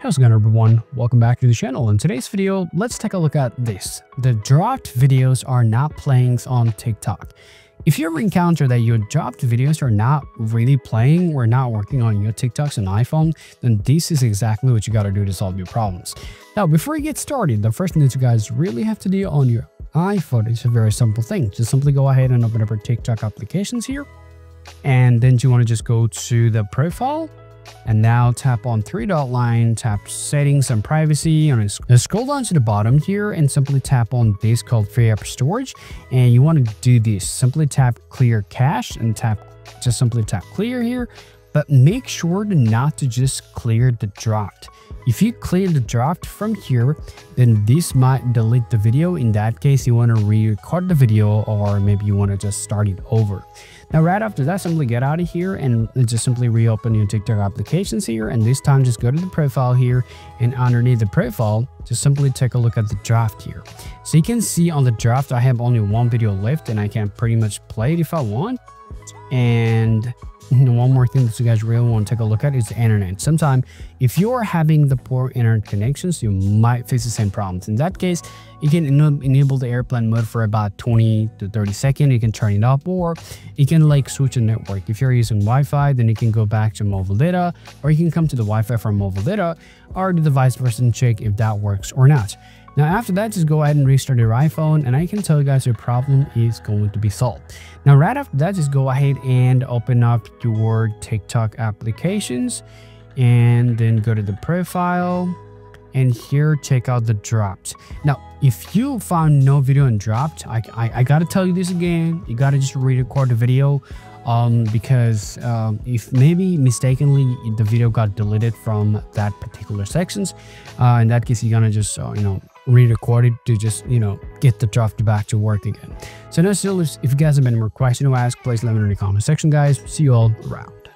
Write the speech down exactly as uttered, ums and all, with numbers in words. How's it going, everyone? Welcome back to the channel. In today's video, let's take a look at this. The dropped videos are not playing on TikTok. If you ever encounter that your dropped videos are not really playing or not working on your TikToks and iPhone, then this is exactly what you gotta do to solve your problems. Now, before you get started, the first thing that you guys really have to do on your iPhone is a very simple thing. Just simply go ahead and open up your TikTok applications here. And then you wanna just go to the profile. And now tap on three dot line, tap settings and privacy, and scroll down to the bottom here and simply tap on this called free app storage. And you want to do this, simply tap clear cache and tap, just simply tap clear here, but make sure to not to just clear the dropped. If you clear the dropped from here, then this might delete the video. In that case, you want to re-record the video, or maybe you want to just start it over. Now, right after that, simply get out of here and just simply reopen your TikTok applications here. And this time, just go to the profile here, and underneath the profile, just simply take a look at the draft here. So you can see on the draft, I have only one video left, and I can pretty much play it if I want. And one more thing that you guys really want to take a look at is the internet. Sometimes if you're having the poor internet connections, you might face the same problems. In that case, you can enable the airplane mode for about twenty to thirty seconds. You can turn it up, or you can like switch a network. If you're using Wi-Fi, then you can go back to mobile data, or you can come to the Wi-Fi from mobile data, or do the vice versa and check if that works or not. Now, after that, just go ahead and restart your iPhone, and I can tell you guys your problem is going to be solved. Now, right after that, just go ahead and open up your TikTok applications, and then go to the profile, and here, check out the dropped. Now, if you found no video and dropped, I, I, I gotta tell you this again, you gotta just re-record the video. Um, because um, if maybe mistakenly the video got deleted from that particular sections, uh, in that case you're gonna just uh, you know re-record it to just you know get the draft back to work again. So now, still, if you guys have any more questions to ask, please let me know in the comment section, guys. See you all around.